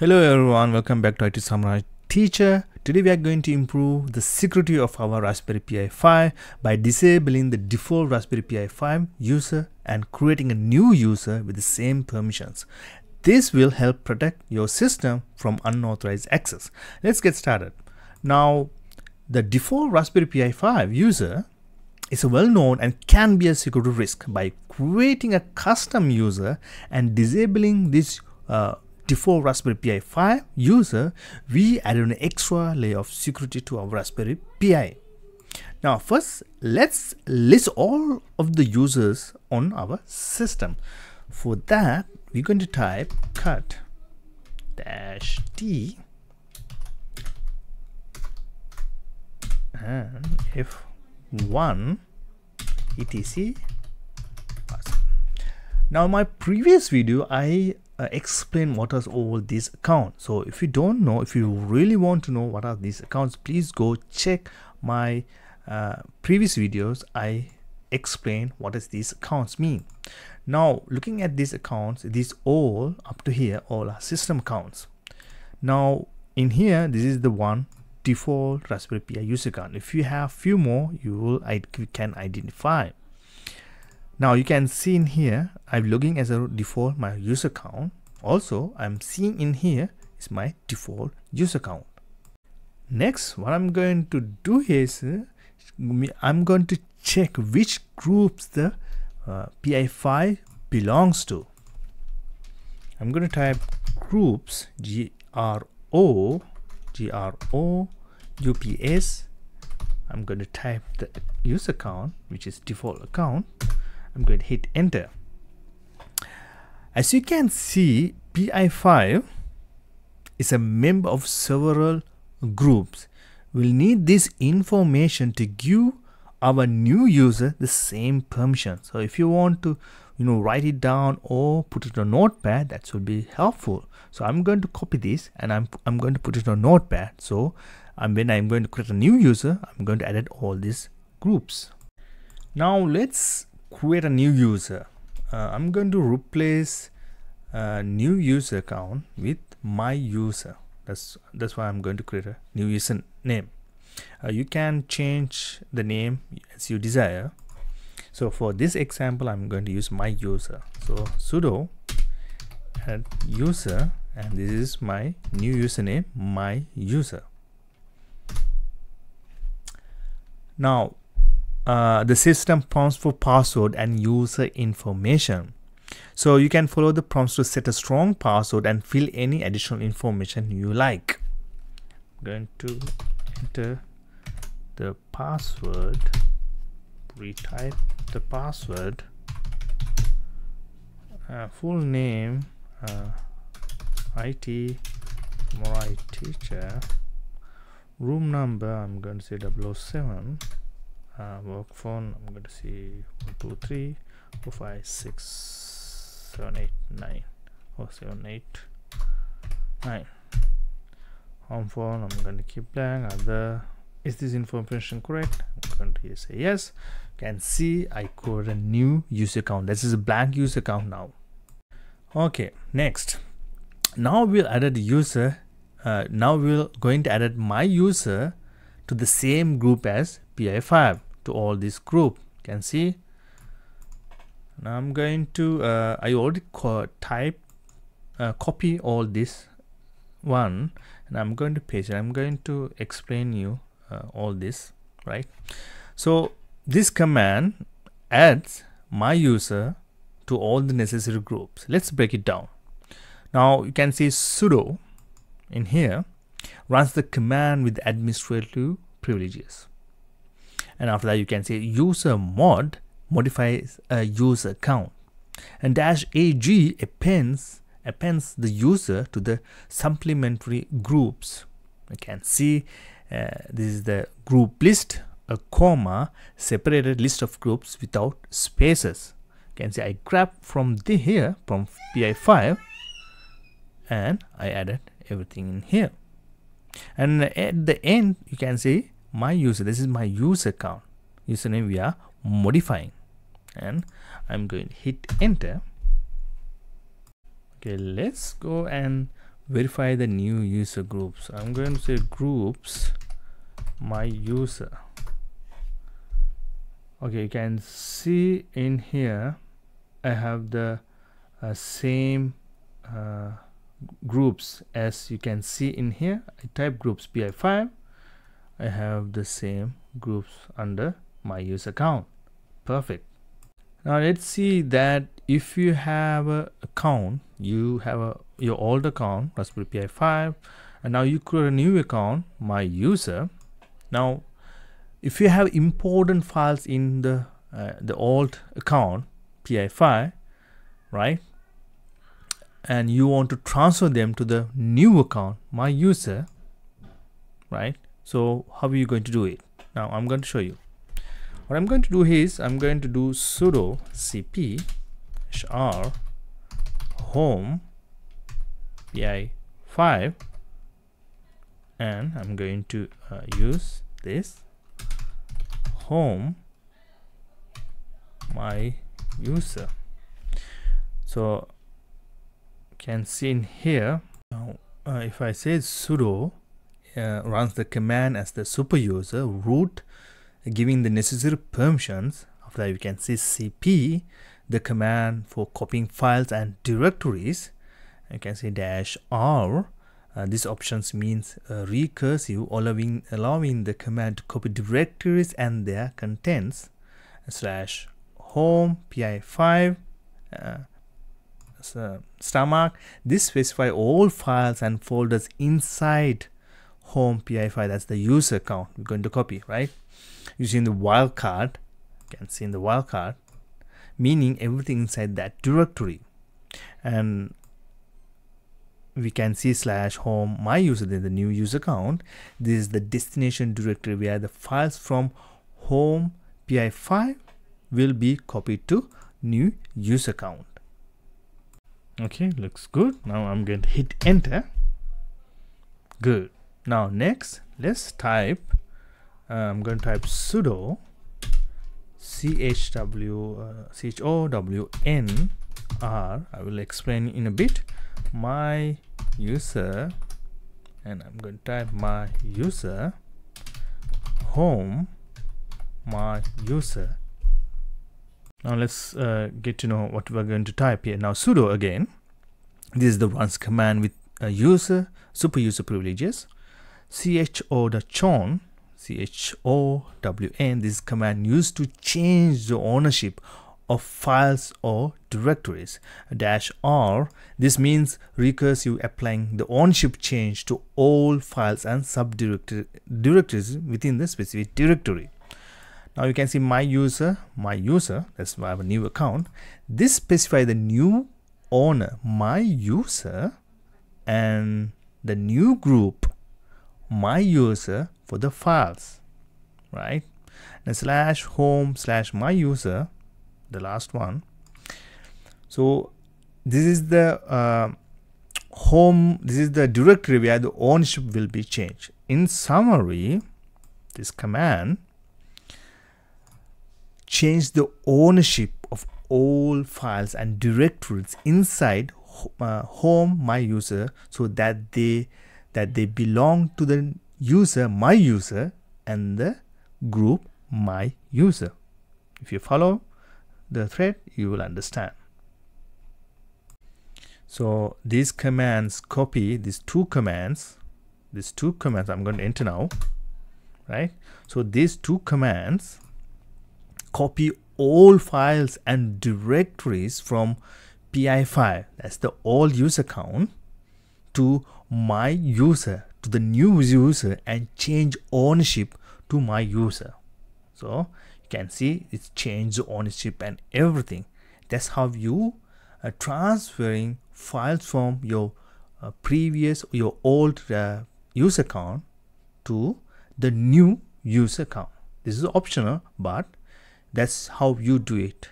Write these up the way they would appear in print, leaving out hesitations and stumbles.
Hello everyone, welcome back to IT Samurai Teacher. Today we are going to improve the security of our Raspberry Pi 5 by disabling the default Raspberry Pi 5 user and creating a new user with the same permissions. This will help protect your system from unauthorized access. Let's get started. Now, the default Raspberry Pi 5 user is a well-known and can be a security risk. By creating a custom user and disabling this default Raspberry Pi 5 user, we added an extra layer of security to our Raspberry Pi. Now first, let's list all of the users on our system. For that, we're going to type cut -t and F1 etc. Now in my previous video, I explain what are all these accounts. So if you don't know, if you really want to know what are these accounts, please go check my previous videos. I explain what is these accounts mean. Now looking at these accounts, these all up to here, all are system accounts. Now in here, this is the one default Raspberry Pi user account. If you have few more, you can identify. Now you can see in here, I'm logging as a default my user account. Also, I'm seeing in here is my default user account. Next, what I'm going to do is, I'm going to check which groups the Pi5 belongs to. I'm going to type groups GRO UPS. I'm going to type the user account, which is default account. I'm going to hit enter. As you can see, Pi5 is a member of several groups. We'll need this information to give our new user the same permission. So if you want to, write it down or put it on notepad, that should be helpful. So I'm going to copy this and I'm going to put it on notepad. So when I'm going to create a new user, I'm going to edit all these groups. Now let's create a new user. I'm going to replace new user account with my user. That's why I'm going to create a new user name. You can change the name as you desire. So for this example, I'm going to use my user. So sudo add user, and this is my new username, my user. Now the system prompts for password and user information. So you can follow the prompts to set a strong password and fill any additional information you like. I'm going to enter the password, retype the password, full name, IT Samurai Teacher, room number, I'm going to say 007. Work phone, I'm going to see 1, 2, 3, 4, 5, 6, 7, 8, 9 or 7, 8, 9. Home phone, I'm going to keep blank. Other, is this information correct? I'm going to say yes. You can see I created a new user account. This is a blank user account now. Okay, next. Now we'll add a user. Now we're going to add my user to the same group as Pi5. To all this group, you can see. Now I'm going to I already copy all this one, and I'm going to paste it. I'm going to explain you all this, right? So this command adds my user to all the necessary groups. Let's break it down. Now you can see sudo in here runs the command with administrative privileges. And after that, you can say user mod modifies a user account, and -ag appends the user to the supplementary groups. You can see this is the group list, a comma separated list of groups without spaces. You can see I grabbed from here from Pi5 and I added everything in here. And at the end, you can see my user. This is my user account. Username we are modifying, and I'm going to hit enter. Okay, let's go and verify the new user groups. I'm going to say groups my user. Okay, you can see in here I have the same groups as you can see in here. I type groups pi5, I have the same groups under my user account. Perfect. Now let's see that if you have a account, you have your old account Raspberry Pi 5, and now you create a new account my user. Now if you have important files in the old account Pi 5, right, and you want to transfer them to the new account my user, right? So how are you going to do it? Now I'm going to show you. What I'm going to do is I'm going to do sudo cp hr home pi5, and I'm going to use this home my user. So can see in here now, if I say sudo runs the command as the super user root, giving the necessary permissions. After that, you can see cp, the command for copying files and directories. You can see -r. These options means recursive, allowing the command to copy directories and their contents. /home pi5 *. This specify all files and folders inside home pi5. That's the user account we're going to copy, right? Using the wildcard, you can see in the wildcard, meaning everything inside that directory. And we can see /home my user, then the new user account. This is the destination directory where the files from home pi5 will be copied to new user account. Okay, looks good. Now I'm going to hit enter. Good. Now next, let's type I'm going to type sudo chownr. I will explain in a bit. My user, and I'm going to type my user home my user. Now let's get to know what we're going to type here. Now sudo again. This is the runs command with a user super user privileges. chown. chown. This command used to change the ownership of files or directories. -r. This means recursive, applying the ownership change to all files and subdirectories within the specific directory. Now you can see my user, that's why I have a new account. This specify the new owner, my user, and the new group, my user, for the files, right? And /home/my user, the last one. So this is the home, this is the directory where the ownership will be changed. In summary, this command changes the ownership of all files and directories inside home my user, so that they belong to the user my user and the group my user. If you follow the thread, you will understand. So these commands copy these two commands. I'm going to enter now, right? So these two commands copy all files and directories from pi5, that's the old user account, to my user, to the new user, and change ownership to my user. So you can see it's changed ownership and everything. That's how you are transferring files from your old user account to the new user account. This is optional, but that's how you do it.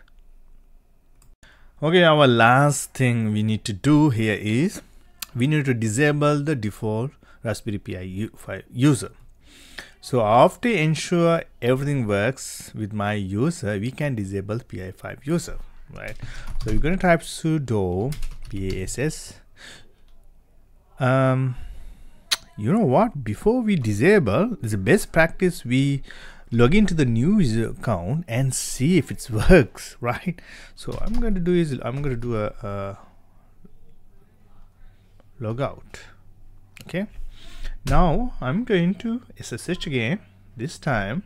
Okay, our last thing we need to do here is we need to disable the default Raspberry Pi 5 user. So after ensure everything works with my user, we can disable Pi 5 user, right? So we're going to type sudo bass You know what, before we disable, it's the best practice we log into the new user account and see if it works, right? So what I'm going to do is I'm going to do a log out. Okay, now I'm going to SSH again. This time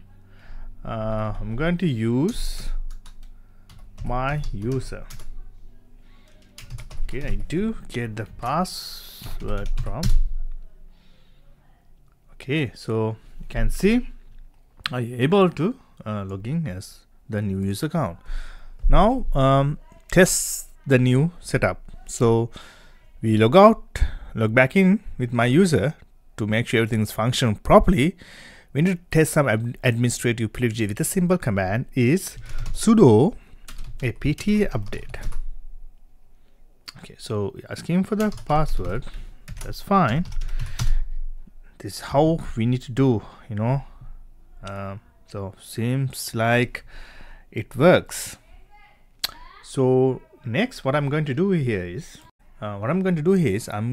I'm going to use my user. Okay, I do get the password from. Okay, so you can see I able to log in as the new user account. Now test the new setup. So we log out, log back in with my user to make sure everything's functioning properly. We need to test some administrative privileges with a simple command is sudo apt update. Okay, so asking for the password, that's fine. This is how we need to do, you know. So seems like it works. So next what I'm going to do here is I'm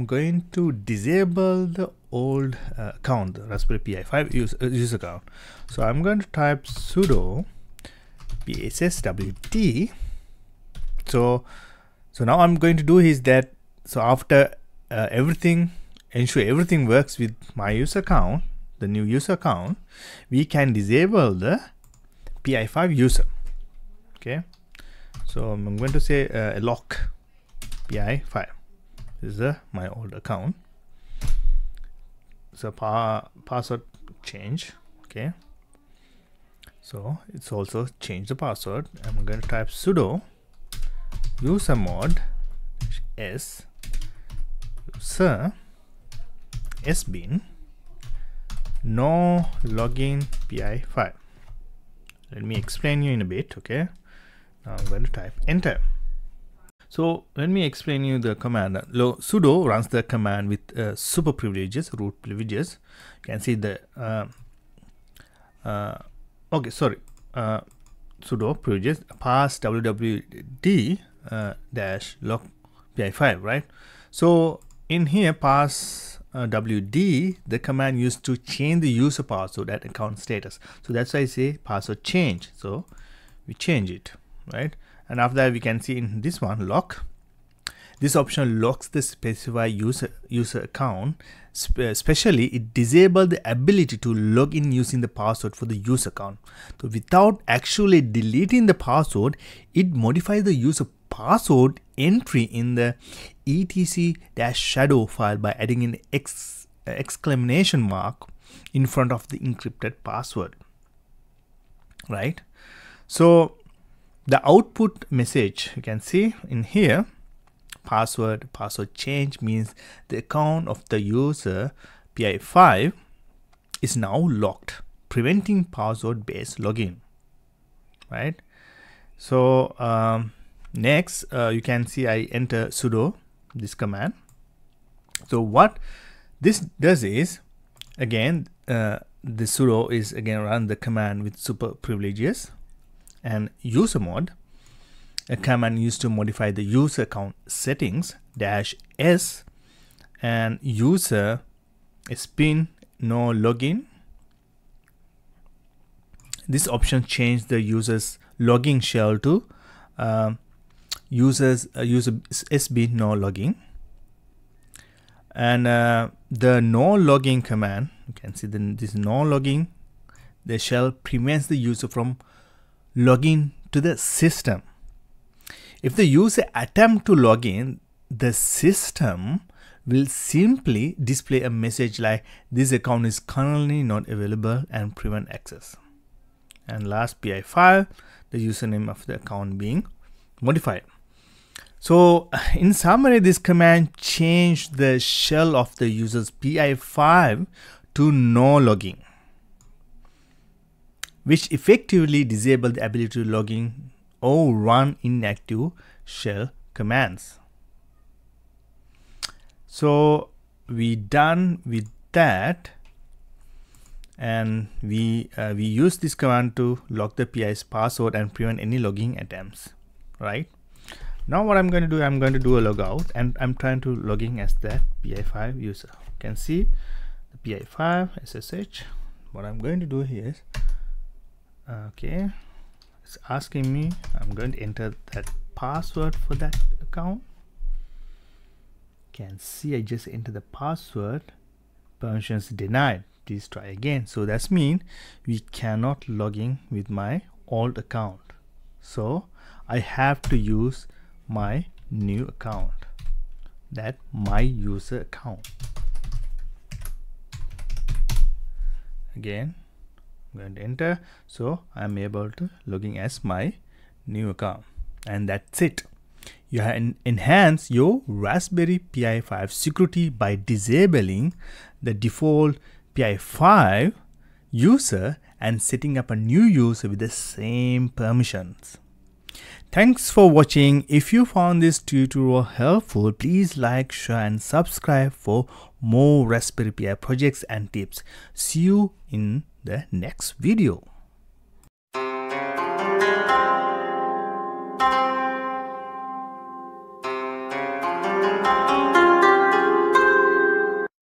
going to disable the old account, the Raspberry Pi 5 user account. So I'm going to type sudo psswd. So now I'm going to do is that, so after everything, ensure everything works with my user account, the new user account, we can disable the Pi 5 user. Okay, so I'm going to say lock Pi 5. This is my old account. So password change. Okay, so it's also changed the password. I'm going to type sudo usermod s user sbin no login Pi 5. Let me explain you in a bit. Okay, now I'm going to type enter. So let me explain you the command. Sudo runs the command with super privileges, root privileges. You can see the sudo privileges pass wwd dash log Pi 5, right? So in here pass wd, the command used to change the user password at account status. So that's why I say password change. So we change it, right? And after that, we can see in this one lock. This option locks the specified user account. Especially, it disables the ability to log in using the password for the user account. So without actually deleting the password, it modifies the user password entry in the etc-shadow file by adding an exclamation mark in front of the encrypted password. Right? So the output message you can see in here, password change means the account of the user Pi 5 is now locked, preventing password based login, right? So next you can see I enter sudo this command. So what this does is again the sudo is again run the command with super privileges and user mod, a command used to modify the user account settings dash s and user spin no login. This option changed the user's login shell to user sb no login, and the no login command, you can see this no login, the shell prevents the user from login to the system. If the user attempts to log in, the system will simply display a message like this account is currently not available and prevent access. And last Pi 5, the username of the account being modified. So in summary, this command changed the shell of the user's Pi 5 to no logging, which effectively disabled the ability to log in or run inactive shell commands. So we done with that, and we use this command to lock the Pi's password and prevent any logging attempts, right? Now what I'm going to do, I'm going to do a logout, and I'm trying to logging as that Pi5 user. You can see the Pi5 SSH. What I'm going to do here is, okay, it's asking me, I'm going to enter that password for that account. You can see I just enter the password, permissions denied, please try again. So that's mean we cannot log in with my old account. So I have to use my new account, that my user account. Again, I'm going to enter, so I'm able to logging as my new account, and that's it. You can enhance your Raspberry Pi 5 security by disabling the default Pi 5 user and setting up a new user with the same permissions. Thanks for watching. If you found this tutorial helpful, please like, share and subscribe for more Raspberry Pi projects and tips. See you in the next video.